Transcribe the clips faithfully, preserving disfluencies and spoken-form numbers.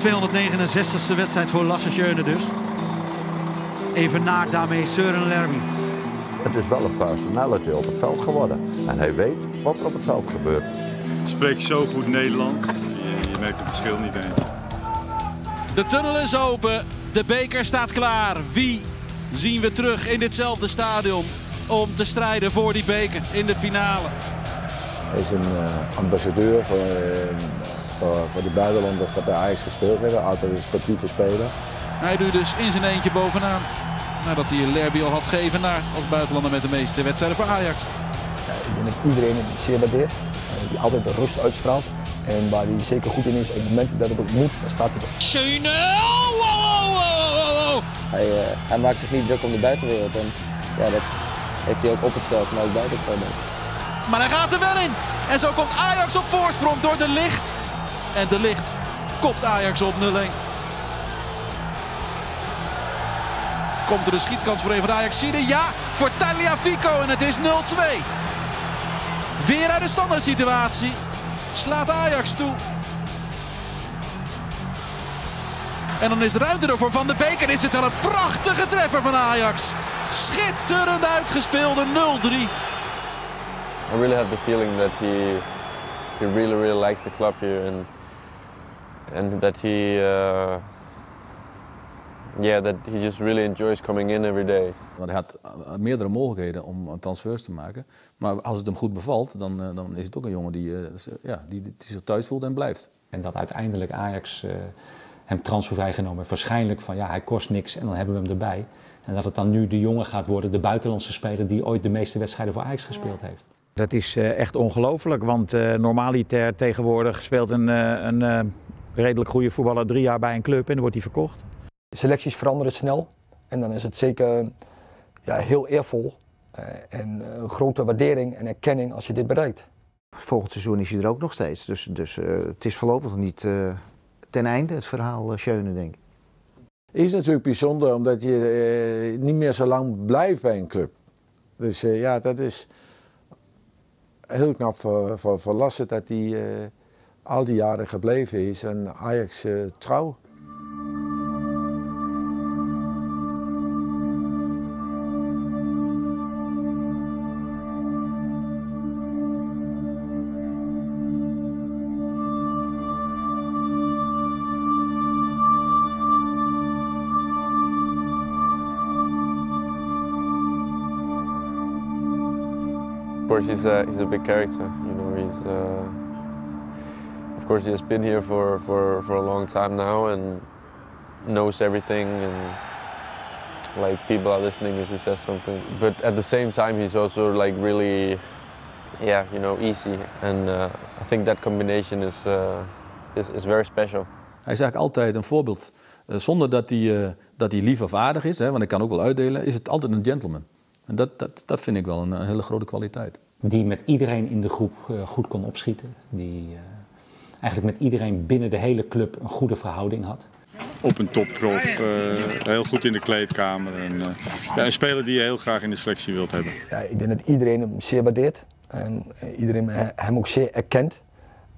tweehonderdnegenenzestigste wedstrijd voor Lasse Schöne dus. Even na daarmee Søren Lerby. Het is wel een personality op het veld geworden. En hij weet wat er op het veld gebeurt. Je spreekt zo goed Nederlands. Je, je merkt het verschil niet eens. De tunnel is open. De beker staat klaar. Wie zien we terug in ditzelfde stadion om te strijden voor die beker in de finale? Hij is een uh, ambassadeur voor, uh, voor, voor de buitenlanders dat bij Ajax gespeeld hebben. Altijd een sportieve speler. Hij doet dus in zijn eentje bovenaan. Nadat hij Lerby al had geëvenaard als buitenlander met de meeste wedstrijden voor Ajax. Ja, ik denk dat iedereen hem zeer waardeert. Die altijd de rust uitstraalt. En waar hij zeker goed in is op het moment dat het ook moet, dan staat hij er. Schöne! Oh, oh, oh, oh. Hij, uh, hij maakt zich niet druk om de buitenwereld. En ja, dat heeft hij ook op het veld, maar ook buiten het veld. Maar hij gaat er wel in. En zo komt Ajax op voorsprong door De Ligt. En De Ligt kopt Ajax op nul een. Komt er een schietkans voor een van Ajaxide? Ja, voor Talia Vico en het is nul twee. Weer uit de standaard situatie. Slaat Ajax toe. En dan is de ruimte er voor Van de Beek. En is het wel een prachtige treffer van Ajax. Schitterend uitgespeelde nul drie. I really have the feeling that he he really really likes the club here and and that he uh, yeah that he just really enjoys coming in every day. Hij had meerdere mogelijkheden om transfers te maken, maar als het hem goed bevalt, dan, uh, dan is het ook een jongen die, uh, ja, die, die zich thuis voelt en blijft. En dat uiteindelijk Ajax uh, hem transfervrij genomen. Waarschijnlijk van ja, hij kost niks en dan hebben we hem erbij. En dat het dan nu de jongen gaat worden, de buitenlandse speler die ooit de meeste wedstrijden voor Ajax gespeeld heeft. Dat is echt ongelooflijk, want uh, normaliter tegenwoordig speelt een, een uh, redelijk goede voetballer drie jaar bij een club en dan wordt hij verkocht. De selecties veranderen snel en dan is het zeker ja, heel eervol uh, en uh, grote waardering en erkenning als je dit bereikt. Volgend seizoen is hij er ook nog steeds, dus, dus uh, het is voorlopig niet uh, ten einde het verhaal uh, Schöne, denk ik. Het is natuurlijk bijzonder omdat je uh, niet meer zo lang blijft bij een club. Dus uh, ja, dat is... Heel knap voor, voor, voor Lasse dat hij uh, al die jaren gebleven is en Ajax uh, trouw. Of course, he's a, he's a big character, you know, he's, uh, of course, he has been here for, for, for a long time now and knows everything and, like, people are listening if he says something. But at the same time, he's also, like, really, yeah, you know, easy. And uh, I think that combination is, uh, is, is very special. Hij is eigenlijk altijd een voorbeeld. Uh, zonder dat hij, uh, dat hij lief of aardig is, hè, want ik kan ook wel uitdelen, is het altijd een gentleman. En dat, dat, dat vind ik wel een, een hele grote kwaliteit. Die met iedereen in de groep uh, goed kon opschieten. Die uh, eigenlijk met iedereen binnen de hele club een goede verhouding had. Op een topprof, uh, heel goed in de kleedkamer. En, uh, ja, een speler die je heel graag in de selectie wilt hebben. Ja, ik denk dat iedereen hem zeer waardeert. En iedereen hem ook zeer erkent.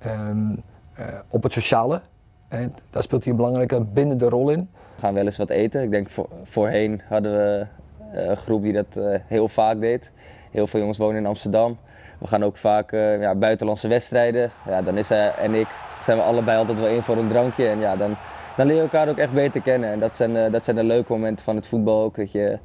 Um, uh, op het sociale. En daar speelt hij een belangrijke bindende rol in. We gaan wel eens wat eten. Ik denk voor, voorheen hadden we... Een groep die dat uh, heel vaak deed. Heel veel jongens wonen in Amsterdam. We gaan ook vaak uh, ja, buitenlandse wedstrijden. Ja, dan is hij en ik, zijn we allebei altijd wel in voor een drankje. En ja, dan, dan leer je elkaar ook echt beter kennen. En dat zijn, uh, dat zijn de leuke momenten van het voetbal ook. Dat je,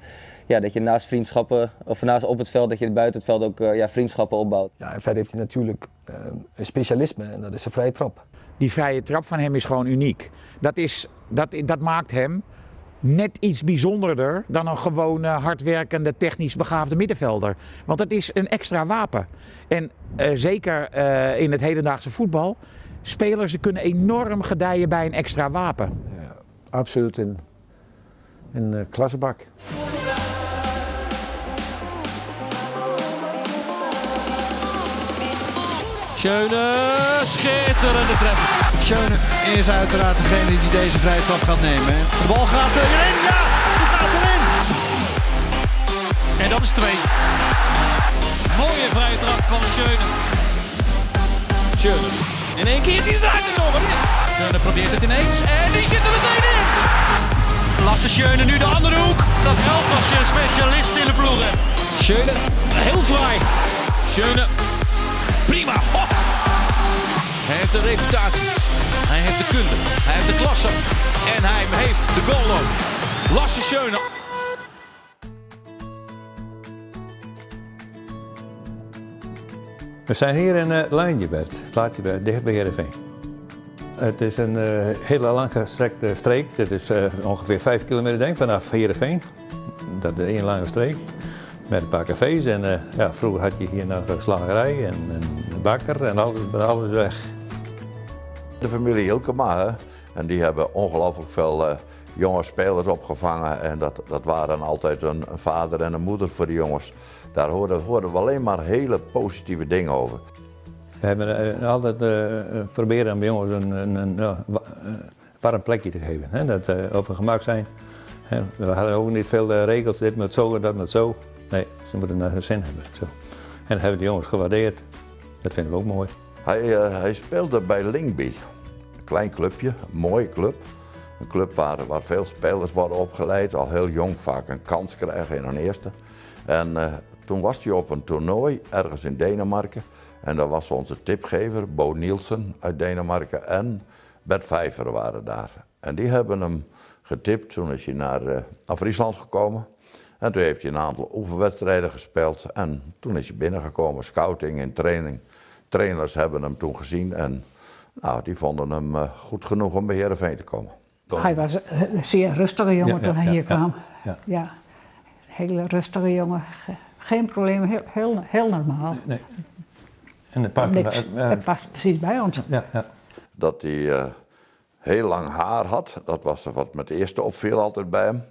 ja, dat je naast vriendschappen, of naast op het veld, dat je buiten het veld ook uh, ja, vriendschappen opbouwt. Ja, en verder heeft hij natuurlijk uh, een specialisme en dat is de vrije trap. Die vrije trap van hem is gewoon uniek. Dat, is, dat, dat maakt hem... net iets bijzonderder dan een gewone, hardwerkende, technisch begaafde middenvelder. Want dat is een extra wapen. En uh, zeker uh, in het hedendaagse voetbal, spelers ze kunnen enorm gedijen bij een extra wapen. Ja, absoluut een, een uh, klassebak. Schöne, schitterende treffer. Schöne is uiteraard degene die deze vrije trap gaat nemen. De bal gaat erin, ja, die gaat erin. En dat is twee. Mooie vrije trap van Schöne. Schöne. In één keer is hij eruit, is over. Schöne probeert het ineens en die zit er meteen in! Lasse Schöne nu de andere hoek. Dat helpt als je een specialist in de ploeg hebt. Schöne, heel fraai. Schöne, prima. Hop. Hij heeft een reputatie. Hij heeft de kunde. Hij heeft de klasse. En hij heeft de goal ook. Lasse Schöne. We zijn hier in het Lijntje, Bert. Plaatsje Bert, dicht bij Heerenveen. Het is een uh, hele langgestrekte streek. Dit is uh, ongeveer vijf kilometer denk ik, vanaf Heerenveen. Dat is één lange streek met een paar cafés. En, uh, ja, vroeger had je hier nog een slagerij en een bakker en alles, alles weg. De familie Hilkema, hè? En die hebben ongelooflijk veel uh, jonge spelers opgevangen. En dat, dat waren altijd een, een vader en een moeder voor de jongens. Daar hoorden, hoorden we alleen maar hele positieve dingen over. We hebben uh, altijd uh, proberen aan de jongens een, een, een, een warm plekje te geven. Hè? Dat ze uh, op hun gemak zijn. Hè? We hadden ook niet veel uh, regels, dit met zo en dat met zo. Nee, ze moeten naar hun zin hebben. Zo. En dat hebben de jongens gewaardeerd. Dat vinden we ook mooi. Hij, uh, hij speelde bij Lyngby. Een klein clubje, een mooie club. Een club waar, waar veel spelers worden opgeleid, al heel jong vaak een kans krijgen in hun eerste. En uh, toen was hij op een toernooi ergens in Denemarken. En daar was onze tipgever, Bo Nielsen uit Denemarken en Bert Vijver waren daar. En die hebben hem getipt, toen is hij naar uh, Friesland gekomen. En toen heeft hij een aantal oefenwedstrijden gespeeld en toen is hij binnengekomen, scouting en training. Trainers hebben hem toen gezien en nou, die vonden hem uh, goed genoeg om bij Heerenveen te komen. Hij was een zeer rustige jongen ja, toen hij ja, hier ja, kwam. Ja. Ja, hele rustige jongen, geen probleem, heel, heel, heel normaal. Nee, nee. En het past, niks, uh, het past precies bij ons. Ja, ja. Dat hij uh, heel lang haar had, dat was wat met de eerste opviel altijd bij hem.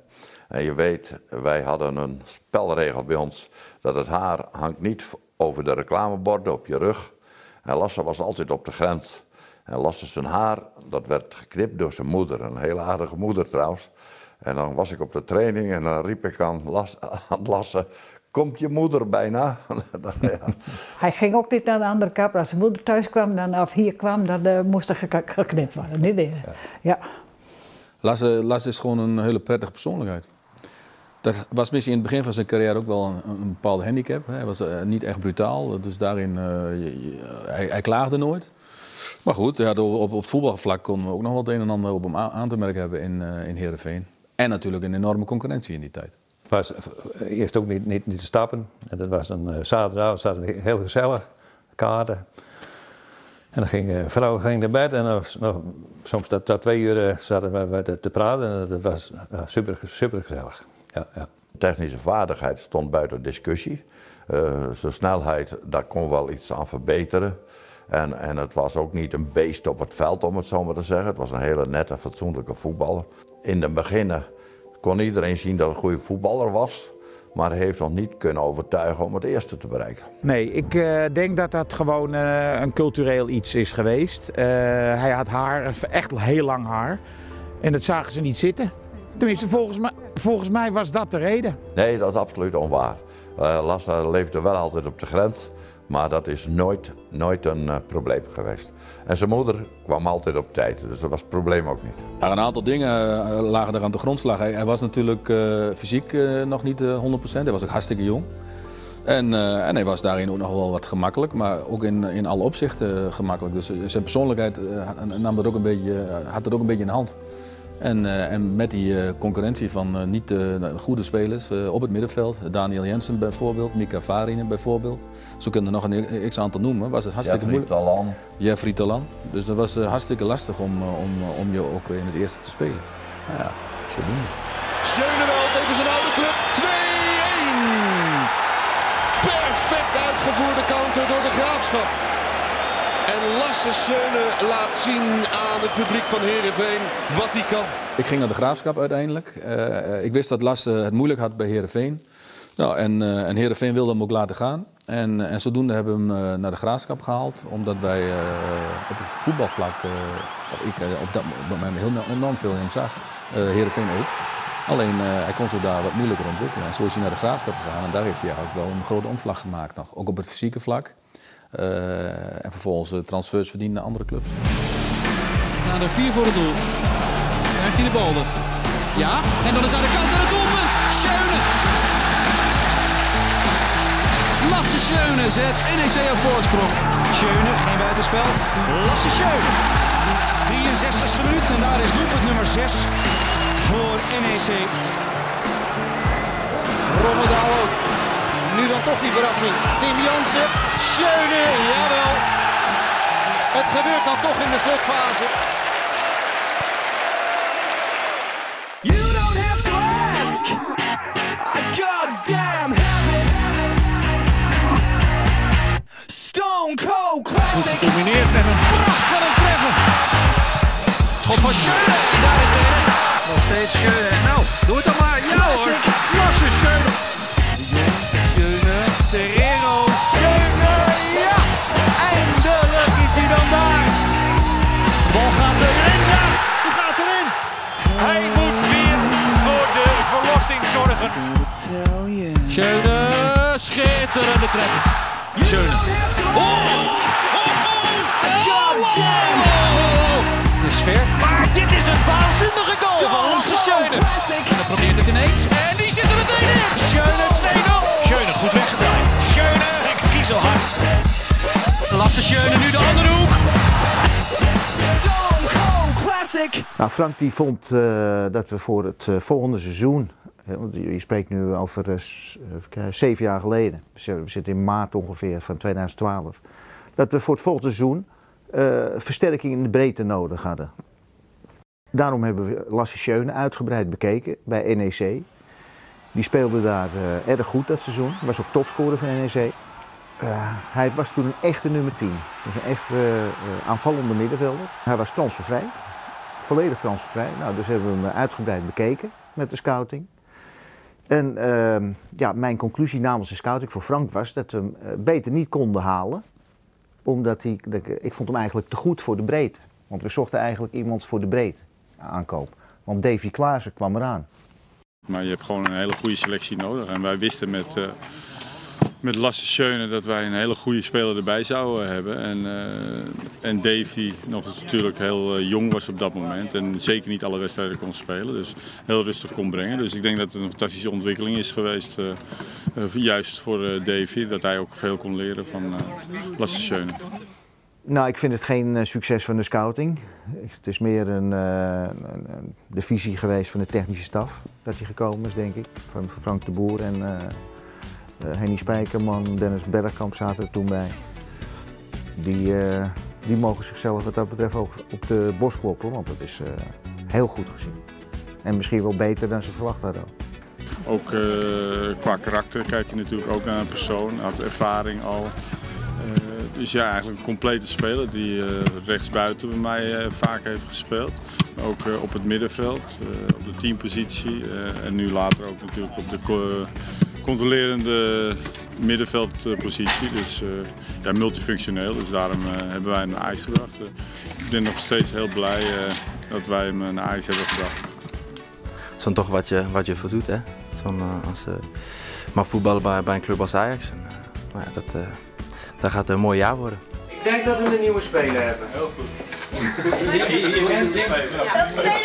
En je weet, wij hadden een spelregel bij ons, dat het haar hangt niet over de reclameborden op je rug. En Lasse was altijd op de grens. En Lasse zijn haar, dat werd geknipt door zijn moeder, een hele aardige moeder trouwens. En dan was ik op de training en dan riep ik aan Lasse, aan Lasse komt je moeder bijna? Ja. Hij ging ook niet naar de andere kapper. Als zijn moeder thuis kwam dan, of hier kwam, dan uh, moest er geknipt worden. Niet ja. Ja. Lasse, Lasse is gewoon een hele prettige persoonlijkheid. Dat was misschien in het begin van zijn carrière ook wel een, een bepaalde handicap. Hij was uh, niet echt brutaal, dus daarin, uh, je, je, hij, hij klaagde nooit. Maar goed, ja, op, op voetbalvlak kon we ook nog wel het een en ander op hem aan te merken hebben in, uh, in Heerenveen. En natuurlijk een enorme concurrentie in die tijd. Het was eerst ook niet, niet, niet te stappen. En dat was een uh, zaterdagavond, zaterdag heel gezellig, kaarten. En dan ging, uh, vrouw ging naar bed en uh, nog, soms tot, tot twee uur uh, zaten we te, te praten en dat was uh, super, super gezellig. Ja, ja. Technische vaardigheid stond buiten discussie. Uh, zijn snelheid, daar kon wel iets aan verbeteren. En, en het was ook niet een beest op het veld, om het zo maar te zeggen. Het was een hele nette, fatsoenlijke voetballer. In de beginnen kon iedereen zien dat hij een goede voetballer was, maar hij heeft nog niet kunnen overtuigen om het eerste te bereiken. Nee, ik uh, denk dat dat gewoon uh, een cultureel iets is geweest. Uh, hij had haar, echt heel lang haar, en dat zagen ze niet zitten. Tenminste, volgens mij, volgens mij was dat de reden. Nee, dat is absoluut onwaar. Uh, Lasse leefde wel altijd op de grens. Maar dat is nooit, nooit een uh, probleem geweest. En zijn moeder kwam altijd op tijd, dus dat was het probleem ook niet. Ja, een aantal dingen uh, lagen er aan de grondslag. Hij, hij was natuurlijk uh, fysiek uh, nog niet uh, honderd procent, hij was ook hartstikke jong. En, uh, en hij was daarin ook nog wel wat gemakkelijk, maar ook in, in alle opzichten gemakkelijk. Dus uh, zijn persoonlijkheid uh, nam dat ook een beetje, uh, had dat ook een beetje in de hand. En, uh, en met die uh, concurrentie van uh, niet uh, goede spelers uh, op het middenveld, Daniel Jensen bijvoorbeeld, Mika Farine bijvoorbeeld, zo kunnen er nog een x-aantal noemen, was het hartstikke moeilijk. Jeffrey Talan. Jeffrey Talan. Dus dat was uh, hartstikke lastig om, om, om je ook in het eerste te spelen. Nou ja, zo doen we. Schöne wel tegen zijn oude club, twee-één. Perfect uitgevoerde counter door de Graafschap. En Lasse Schöne laat zien aan het publiek van Heerenveen wat hij kan. Ik ging naar de Graafschap uiteindelijk. Uh, ik wist dat Lasse het moeilijk had bij Heerenveen. Nou, en, uh, en Heerenveen wilde hem ook laten gaan. En, en zodoende hebben we hem uh, naar de Graafschap gehaald. Omdat wij uh, op het voetbalvlak, uh, of ik uh, op dat moment heel enorm veel in hem zag, uh, Heerenveen ook. Alleen uh, hij kon zich daar wat moeilijker ontwikkelen. En zo is hij naar de Graafschap gegaan en daar heeft hij eigenlijk wel een grote omslag gemaakt nog. Ook op het fysieke vlak. Uh, en vervolgens uh, transfers verdienen naar andere clubs. naar de vier voor het doel. Krijgt hij de bal er. Ja, en dan is daar de kans aan het doelpunt. Schöne. Lasse Schöne zet N E C op voorsprong. Schöne, geen buitenspel. Lasse Schöne. drieënzestigste minuut en daar is doelpunt nummer zes voor N E C. Rommedaal ook. Nu dan toch die verrassing. Tim Jansen, Schöne, jawel. Het gebeurt dan toch in de slotfase. You don't have to ask. I goddamn have it. Stone Cold Classic. Domineert en een pracht van een treffer. Schot van Schöne. En daar is de heren. Nog steeds Schöne. Nou, doe het dan maar. Ja hoor. Klasse Schöne. Schöne. Serrero. Schöne. Ja. Eindelijk is hij dan daar. De bal gaat erin. Ja. Die gaat erin. Hij moet weer voor de verlossing zorgen. Schöne. Schitterende treffer. Schöne. Oh. Oh. Oh. Goddamn. Het is ver. Maar dit is een waanzinnige goal van Lasse Schöne. En dan probeert het ineens. En die zit er meteen in. Schöne twee nul. Schöne goed weggedraaid. Schöne. Lekker kiezelhard. Lasse Schöne nu de andere hoek. Stone Cold Classic. Nou, Frank die vond uh, dat we voor het uh, volgende seizoen. Je spreekt nu over uh, zeven jaar geleden. We zitten in maart ongeveer van tweeduizend twaalf. Dat we voor het volgende seizoen. Uh, versterking in de breedte nodig hadden. Daarom hebben we Lasse Schöne uitgebreid bekeken bij N E C. Die speelde daar uh, erg goed dat seizoen, was ook topscorer van N E C. Uh, hij was toen een echte nummer tien, dus een echt uh, aanvallende middenvelder. Hij was transfervrij, volledig transfervrij. Nou, dus hebben we hem uitgebreid bekeken met de scouting. En uh, ja, mijn conclusie namens de scouting voor Frank was dat we hem uh, beter niet konden halen. Omdat hij, ik vond hem eigenlijk te goed voor de breedte. Want we zochten eigenlijk iemand voor de breedte aankoop. Want Davy Klaassen kwam eraan. Maar je hebt gewoon een hele goede selectie nodig. En wij wisten met, uh, met Lasse Schöne dat wij een hele goede speler erbij zouden hebben. En, uh, en Davy nog natuurlijk heel jong was op dat moment. En zeker niet alle wedstrijden kon spelen. Dus heel rustig kon brengen. Dus ik denk dat het een fantastische ontwikkeling is geweest. Uh, Uh, juist voor uh, Davy, dat hij ook veel kon leren van uh, Lasse Schöne. Nou, ik vind het geen uh, succes van de scouting. Het is meer een, uh, een, een, de visie geweest van de technische staf dat hij gekomen is, denk ik. Van Frank de Boer en uh, uh, Hennie Spijkerman, Dennis Bergkamp zaten er toen bij. Die, uh, die mogen zichzelf wat dat betreft ook op de borst kloppen, want dat is uh, heel goed gezien. En misschien wel beter dan ze verwacht hadden. Ook uh, qua karakter kijk je natuurlijk ook naar een persoon, had ervaring al. Uh, dus ja, eigenlijk een complete speler die uh, rechtsbuiten bij mij uh, vaak heeft gespeeld. Ook uh, op het middenveld, uh, op de teampositie uh, en nu later ook natuurlijk op de co- controlerende middenveldpositie. Dus uh, ja, multifunctioneel, dus daarom uh, hebben wij hem naar Ajax gebracht. Uh, ik ben nog steeds heel blij uh, dat wij hem naar Ajax hebben gebracht. Het is dan toch wat je, wat je voor doet, hè? Van, uh, als, uh, maar voetballen bij, bij een club als Ajax, en, uh, maar ja, dat, uh, dat gaat een mooi jaar worden. Ik denk dat we een nieuwe speler hebben. Heel goed. Welke speler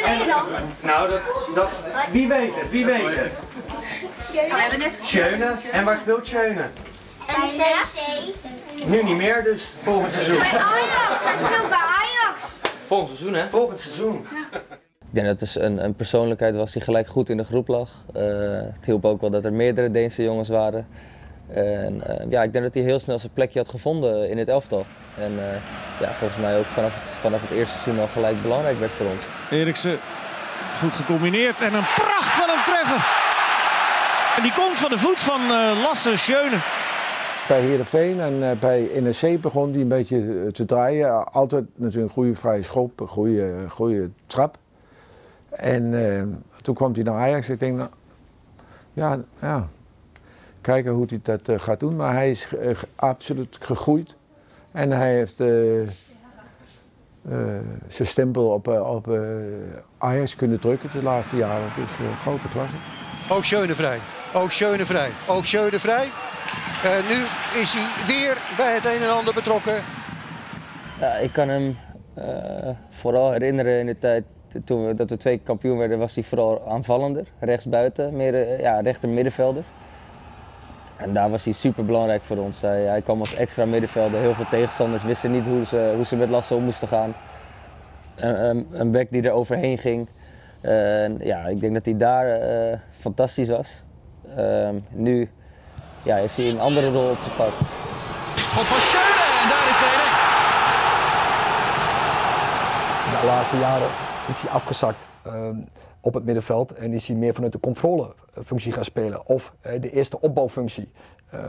ben je dan? Nou, dat, dat, wie weet het, wie weet het? Schöne. Schöne. En waar speelt Schöne? N E C. Nu niet meer dus, volgend seizoen. Bij Ajax, hij speelt bij Ajax. Volgend seizoen, hè? Volgend seizoen. Ja. Ik denk dat het een, een persoonlijkheid was die gelijk goed in de groep lag. Uh, het hielp ook wel dat er meerdere Deense jongens waren. En, uh, ja, ik denk dat hij heel snel zijn plekje had gevonden in het elftal. En uh, ja, volgens mij ook vanaf het, vanaf het eerste seizoen al gelijk belangrijk werd voor ons. Eriksen, goed gecombineerd en een pracht van hem treffen. En die komt van de voet van uh, Lasse Schöne. Bij Heerenveen en bij N E C begon hij een beetje te draaien. Altijd natuurlijk een goede vrije schop, een goede, goede trap. En uh, toen kwam hij naar Ajax. Ik denk, nou, ja, ja, kijken hoe hij dat uh, gaat doen. Maar hij is uh, absoluut gegroeid. En hij heeft uh, uh, zijn stempel op, op uh, Ajax kunnen drukken de laatste jaren. Dus uh, grote klasse. Ook Schöne vrij. Ook Schöne vrij. Ook Schöne vrij. Uh, nu is hij weer bij het een en ander betrokken. Ja, ik kan hem Uh, vooral herinneren in de tijd toen we, dat we twee kampioen werden, was hij vooral aanvallender, rechtsbuiten, meer, uh, ja, rechter middenvelder. En daar was hij super belangrijk voor ons. Hij, hij kwam als extra middenvelder, heel veel tegenstanders wisten niet hoe ze, hoe ze met Lasse om moesten gaan. Een, een, een back die er overheen ging. Uh, ja, ik denk dat hij daar uh, fantastisch was. Uh, nu ja, heeft hij een andere rol opgepakt. Schot van Schöne en daar is de een een. De laatste jaren is hij afgezakt uh, op het middenveld en is hij meer vanuit de controlefunctie gaan spelen of uh, de eerste opbouwfunctie. Uh,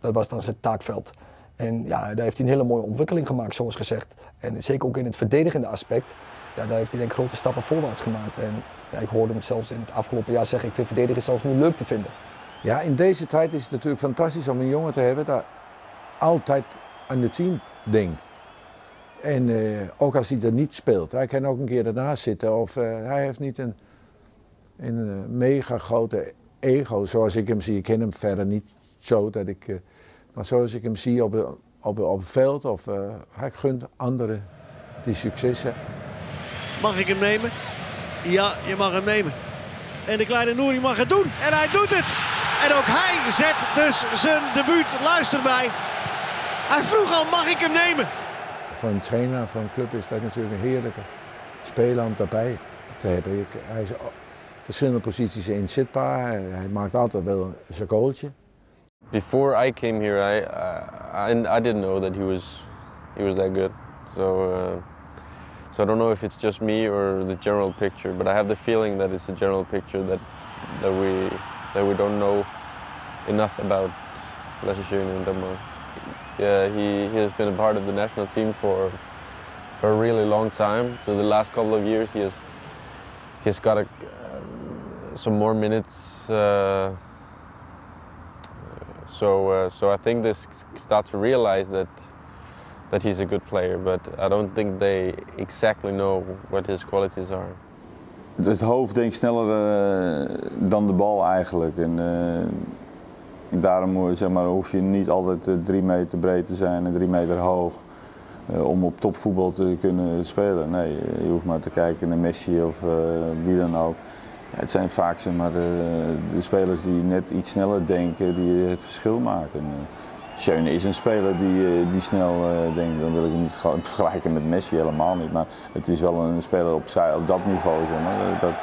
dat was dan zijn taakveld. En ja, daar heeft hij een hele mooie ontwikkeling gemaakt, zoals gezegd. En zeker ook in het verdedigende aspect, ja, daar heeft hij denk ik grote stappen voorwaarts gemaakt. En ja, ik hoorde hem zelfs in het afgelopen jaar zeggen, ik vind verdedigen zelfs nu leuk te vinden. Ja, in deze tijd is het natuurlijk fantastisch om een jongen te hebben dat altijd aan het team denkt. En uh, ook als hij er niet speelt, hij kan ook een keer ernaast zitten of uh, hij heeft niet een, een mega grote ego zoals ik hem zie. Ik ken hem verder niet zo dat ik, uh, maar zoals ik hem zie op, op, op het veld of uh, hij gunt anderen die successen. Mag ik hem nemen? Ja, je mag hem nemen. En de kleine Nouri mag het doen en hij doet het. En ook hij zet dus zijn debuut, luister mij. Hij vroeg al, mag ik hem nemen? Voor een trainer van een club is dat natuurlijk een heerlijke speler om daarbij te hebben. Hij is op verschillende posities inzetbaar. Hij maakt altijd wel zijn goaltje. Before I came here, I I, I didn't know that he was he was that good. So uh, so I don't know if it's just me or the general picture, but I have the feeling that it's the general picture that that we that we don't know enough about Lasse Schöne in Denmark. Yeah, he, he has been a part of the national team for, for a really long time. So the last couple of years, he has he has got a, uh, some more minutes. Uh, so uh, so I think they start to realize that that he's a good player, but I don't think they exactly know what his qualities are. Het hoofd denkt sneller uh, dan de bal eigenlijk. En, uh... Daarom zeg maar, hoef je niet altijd drie meter breed te zijn en drie meter hoog uh, om op topvoetbal te kunnen spelen. Nee, je hoeft maar te kijken naar Messi of uh, wie dan ook. Ja, het zijn vaak zeg maar, de, de spelers die net iets sneller denken die het verschil maken. Uh, Schöne is een speler die, die snel uh, denkt, dan wil ik hem niet vergelijken met Messi helemaal niet. Maar het is wel een speler op, op dat niveau zeg maar, dat,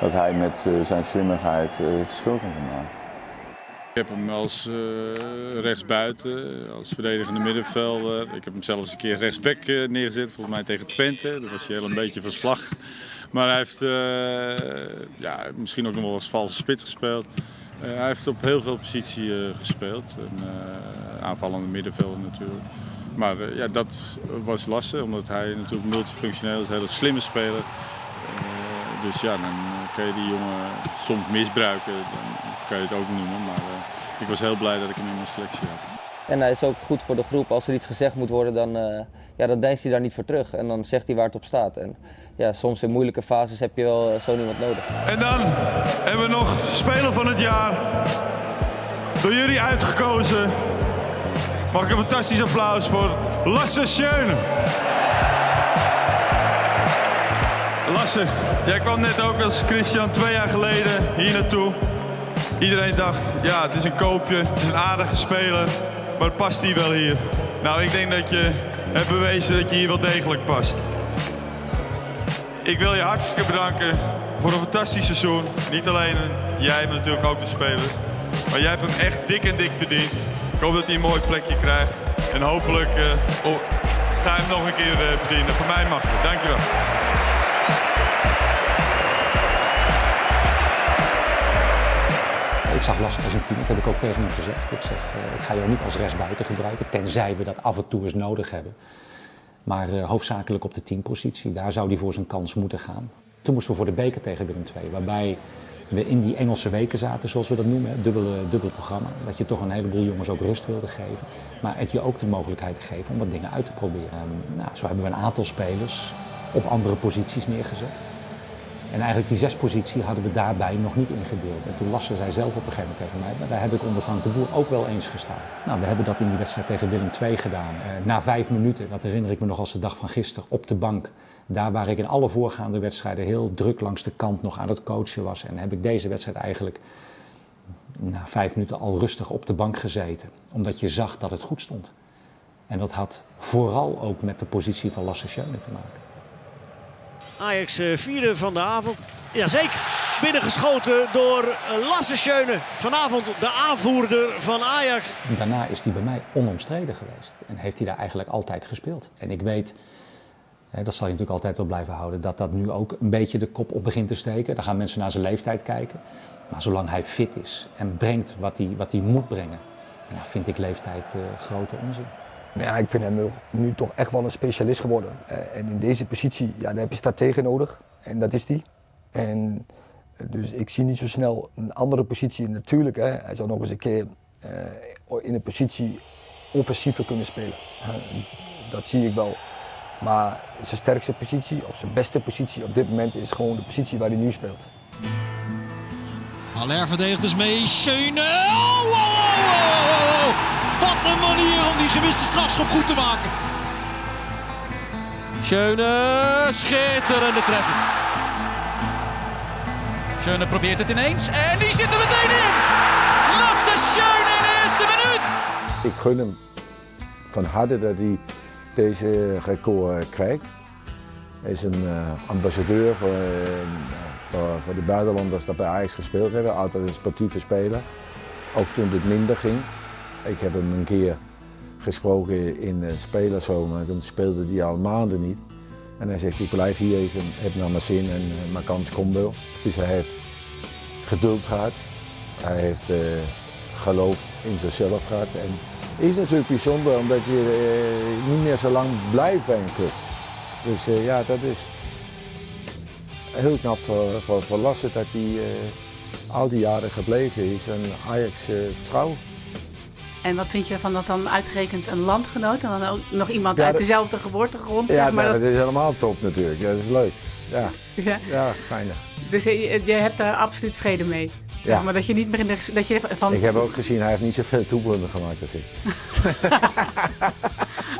dat hij met uh, zijn slimmigheid uh, verschil kan maken. Ik heb hem als uh, rechtsbuiten, als verdedigende middenvelder. Ik heb hem zelfs een keer rechtsback uh, neergezet, volgens mij tegen Twente. Dat was hij heel een beetje verslag. Maar hij heeft uh, ja, misschien ook nog wel als valse spits gespeeld. Uh, hij heeft op heel veel posities uh, gespeeld. En, uh, aanvallende middenvelder natuurlijk. Maar uh, ja, dat was lastig, omdat hij natuurlijk multifunctioneel is, een hele slimme speler. Uh, dus ja, dan kan je die jongen soms misbruiken. Dan, kan je het ook noemen, maar uh, ik was heel blij dat ik hem in mijn selectie had. En hij is ook goed voor de groep. Als er iets gezegd moet worden, dan, uh, ja, dan deinst hij daar niet voor terug. En dan zegt hij waar het op staat. En ja, soms in moeilijke fases heb je wel zo iemand nodig. En dan hebben we nog speler van het jaar. Door jullie uitgekozen. Mag ik een fantastisch applaus voor Lasse Schöne. Lasse, jij kwam net ook als Christian twee jaar geleden hier naartoe. Iedereen dacht, ja, het is een koopje, het is een aardige speler, maar past hij wel hier? Nou, ik denk dat je hebt bewezen dat je hier wel degelijk past. Ik wil je hartstikke bedanken voor een fantastisch seizoen. Niet alleen jij, maar natuurlijk ook de spelers. Maar jij hebt hem echt dik en dik verdiend. Ik hoop dat hij een mooi plekje krijgt. En hopelijk uh, oh, ga je hem nog een keer uh, verdienen. Voor mij mag het. Dankjewel. Ik zag Lasse als een team, dat heb ik ook tegen hem gezegd. Ik zeg, uh, ik ga jou niet als rechtsbuiten gebruiken, tenzij we dat af en toe eens nodig hebben. Maar uh, hoofdzakelijk op de teampositie, daar zou hij voor zijn kans moeten gaan. Toen moesten we voor de beker tegen Willem twee, waarbij we in die Engelse weken zaten, zoals we dat noemen, hè, dubbele, dubbel programma. Dat je toch een heleboel jongens ook rust wilde geven, maar het je ook de mogelijkheid te geven om wat dingen uit te proberen. Um, nou, zo hebben we een aantal spelers op andere posities neergezet. En eigenlijk die zespositie hadden we daarbij nog niet ingedeeld. En toen Lasse zei zelf op een gegeven moment tegen mij, maar daar heb ik onder Frank de Boer ook wel eens gestaan. Nou, we hebben dat in die wedstrijd tegen Willem twee gedaan. Uh, na vijf minuten, dat herinner ik me nog als de dag van gisteren, op de bank. Daar waar ik in alle voorgaande wedstrijden heel druk langs de kant nog aan het coachen was. En heb ik deze wedstrijd eigenlijk na vijf minuten al rustig op de bank gezeten. Omdat je zag dat het goed stond. En dat had vooral ook met de positie van Lasse Schöne te maken. Ajax vierde van de avond. Jazeker, binnengeschoten door Lasse Schöne. Vanavond de aanvoerder van Ajax. Daarna is hij bij mij onomstreden geweest. En heeft hij daar eigenlijk altijd gespeeld. En ik weet, dat zal je natuurlijk altijd wel blijven houden, dat dat nu ook een beetje de kop op begint te steken. Dan gaan mensen naar zijn leeftijd kijken. Maar zolang hij fit is en brengt wat hij, wat hij moet brengen, nou vind ik leeftijd uh, grote onzin. Ja, ik vind hem nu toch echt wel een specialist geworden. En in deze positie, ja, daar heb je strategen nodig. En dat is die. En dus ik zie niet zo snel een andere positie. Natuurlijk, hè, hij zou nog eens een keer uh, in een positie offensiever kunnen spelen. Dat zie ik wel. Maar zijn sterkste positie, of zijn beste positie op dit moment, is gewoon de positie waar hij nu speelt. Haller verdedigt dus mee. Schöne. Oh, oh, oh, oh. Wat een manier om die gemiste strafschop goed te maken. Schöne, schitterende treffer. Schöne probeert het ineens en die zit er meteen in. Lasse Schöne in de eerste minuut. Ik gun hem van harte dat hij deze record krijgt. Hij is een uh, ambassadeur voor, uh, voor, voor de buitenlanders die bij Ajax gespeeld hebben. Altijd een sportieve speler, ook toen het minder ging. Ik heb hem een keer gesproken in een spelerzomer, toen speelde hij al maanden niet. En hij zegt, ik blijf hier, ik heb naar mijn zin en uh, mijn kans komt wel. Dus hij heeft geduld gehad, hij heeft uh, geloof in zichzelf gehad. En het is natuurlijk bijzonder omdat je eh, niet meer zo lang blijft bij een club. Dus eh, ja, dat is heel knap voor, voor, voor Lasse dat hij eh, al die jaren gebleven is en Ajax eh, trouw. En wat vind je van dat dan uitgerekend een landgenoot en dan ook nog iemand ja, uit dat, dezelfde geboortegrond? Ja, zeg maar, nou, dat... dat is helemaal top natuurlijk. Ja, dat is leuk. Ja, ja. ja geinig. Dus je, je hebt daar absoluut vrede mee? Ja. Ja, maar dat je niet meer in de, dat je van... Ik heb ook gezien, hij heeft niet zoveel toepunten gemaakt als ik.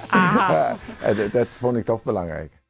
Aha. Ja, dat, dat vond ik toch belangrijk.